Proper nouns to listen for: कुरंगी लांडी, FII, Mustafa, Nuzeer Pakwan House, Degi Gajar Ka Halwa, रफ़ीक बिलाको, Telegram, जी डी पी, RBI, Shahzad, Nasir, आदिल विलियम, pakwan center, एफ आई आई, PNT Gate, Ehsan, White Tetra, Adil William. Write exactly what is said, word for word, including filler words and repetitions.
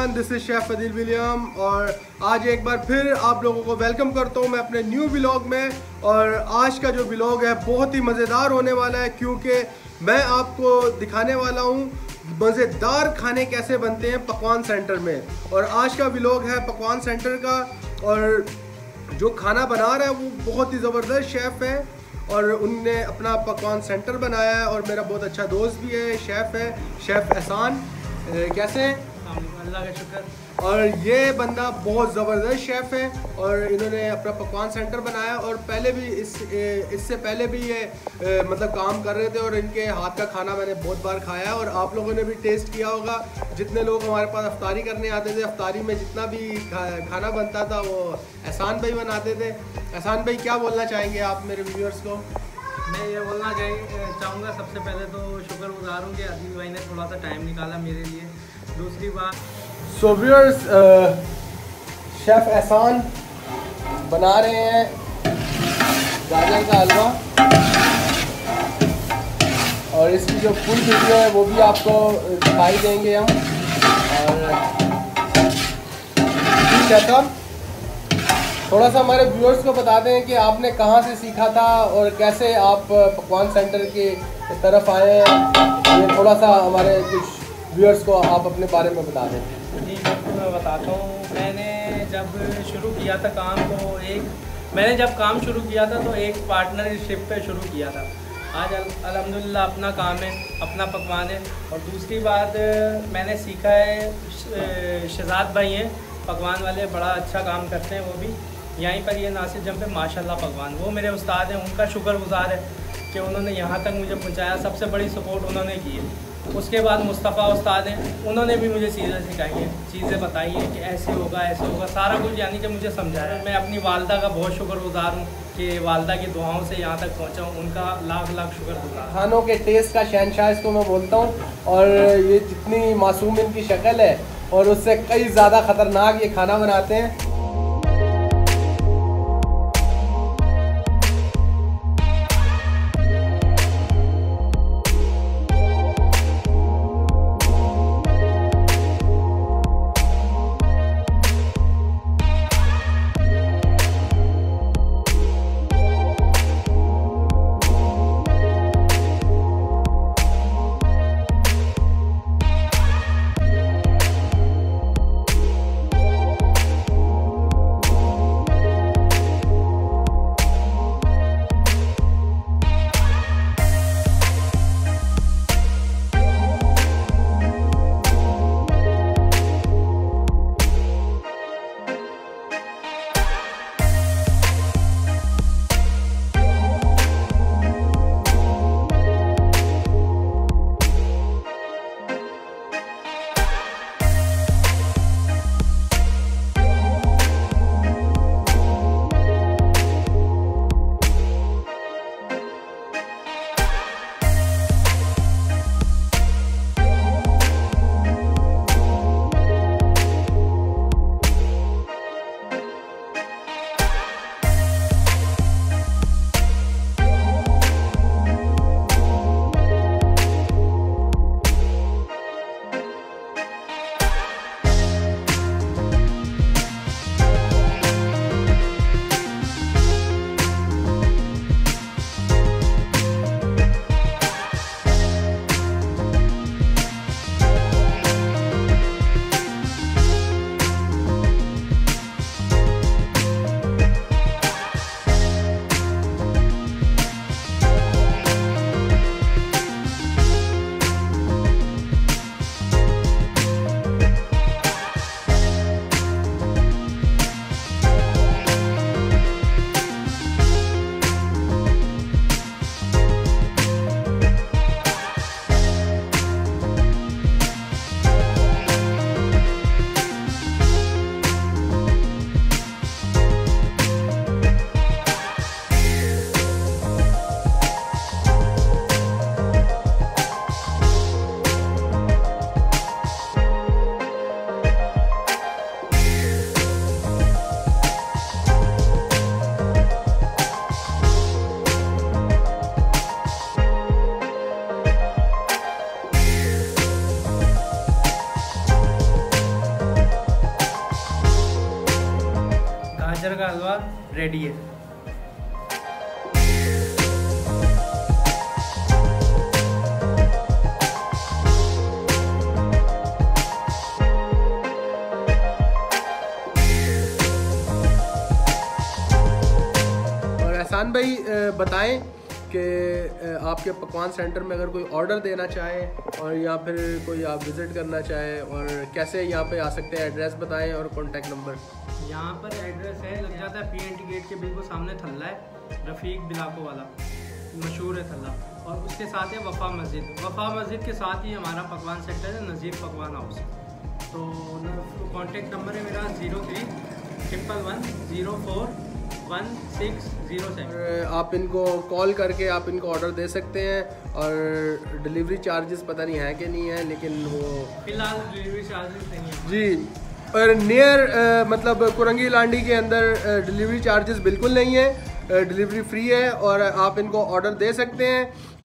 Everyone, this is chef आदिल विलियम और आज एक बार फिर आप लोगों को वेलकम करता हूँ मैं अपने न्यू व्लॉग में। और आज का जो व्लॉग है बहुत ही मज़ेदार होने वाला है क्योंकि मैं आपको दिखाने वाला हूँ मज़ेदार खाने कैसे बनते हैं पकवान सेंटर में। और आज का व्लॉग है पकवान सेंटर का और जो खाना बना रहा है वो बहुत ही ज़बरदस्त शेफ़ है और उनने अपना पकवान सेंटर बनाया है और मेरा बहुत अच्छा दोस्त भी है, शेफ़ है, शेफ़ एहसान। कैसे हैं? अल्लाह का शुक्र। और ये बंदा बहुत ज़बरदस्त शेफ़ है और इन्होंने अपना पकवान सेंटर बनाया और पहले भी इस इससे पहले भी ये मतलब काम कर रहे थे और इनके हाथ का खाना मैंने बहुत बार खाया है और आप लोगों ने भी टेस्ट किया होगा। जितने लोग हमारे पास अफ्तारी करने आते थे, अफ्तारी में जितना भी खा, खाना बनता था वो एहसान भाई बनाते थे। एहसान भाई, क्या बोलना चाहेंगे आप मेरे व्यूअर्स को? मैं ये बोलना चाहूँगा, सबसे पहले तो शुक्रगुजार हूँ कि आदिल भाई ने थोड़ा सा टाइम निकाला मेरे लिए। दूसरी बात, सो व्यूअर्स, शेफ एहसान बना रहे हैं गाजर का हलवा और इसकी जो फुल वीडियो है वो भी आपको दिखाई देंगे हम। और ठीक है साहब, थोड़ा सा हमारे व्यूअर्स को बता दें कि आपने कहाँ से सीखा था और कैसे आप पकवान सेंटर के तरफ आए हैं। ये थोड़ा सा हमारे कुछ व्यूअर्स को आप अपने बारे में बता दें। जी बिल्कुल, मैं बताता हूँ। मैंने जब शुरू किया था काम को एक मैंने जब काम शुरू किया था तो एक पार्टनरशिप पे शुरू किया था। आज अल्हम्दुलिल्लाह अपना काम है, अपना पकवान है। और दूसरी बात, मैंने सीखा है शहजाद भाई हैं पकवान वाले, बड़ा अच्छा काम करते हैं वो भी यहीं पर, ये नासिर जम पे माशाल्लाह पकवान, वो मेरे उस्ताद हैं, उनका शुक्रगुजार है कि उन्होंने यहाँ तक मुझे पहुँचाया। सबसे बड़ी सपोर्ट उन्होंने की है। उसके बाद मुस्तफ़ा उस्ताद हैं, उन्होंने भी मुझे चीज़ें सिखाई हैं, चीज़ें बताई हैं कि ऐसे होगा ऐसे होगा, सारा कुछ यानी कि मुझे समझाया। मैं अपनी वालदा का बहुत शुक्रगुजार हूँ कि वालदा की दुआओं से यहाँ तक पहुँचा हूँ, उनका लाख लाख शुक्रगुजार। खानों के टेस्ट का शहनशाह इसको मैं बोलता हूँ। और ये जितनी मासूम इनकी शक्ल है और उससे कई ज़्यादा ख़तरनाक ये खाना बनाते हैं। गाजर का हलवा रेडी है। और एहसान भाई बताएं कि आपके पकवान सेंटर में अगर कोई ऑर्डर देना चाहे और या फिर कोई आप विज़िट करना चाहे और कैसे यहाँ पे आ सकते हैं, एड्रेस बताएं और कॉन्टैक्ट नंबर। यहाँ पर एड्रेस है, लग जाता है पीएनटी गेट के बिल्कुल सामने थल्ला है, रफ़ीक बिलाको वाला मशहूर है थल्ला, और उसके साथ है वफ़ा मस्जिद, वफ़ा मस्जिद के साथ ही हमारा पकवान सेंटर है नज़ीर पकवान हाउस। तो कॉन्टैक्ट नंबर है मेरा zero three triple one zero four one six zero seven. आप इनको कॉल करके आप इनको ऑर्डर दे सकते हैं, और डिलीवरी चार्जेस पता नहीं है कि नहीं है, लेकिन वो फिलहाल डिलीवरी चार्जेस नहीं है जी, पर नियर मतलब कुरंगी लांडी के अंदर डिलीवरी चार्जेस बिल्कुल नहीं है, डिलीवरी फ्री है और आप इनको ऑर्डर दे सकते हैं।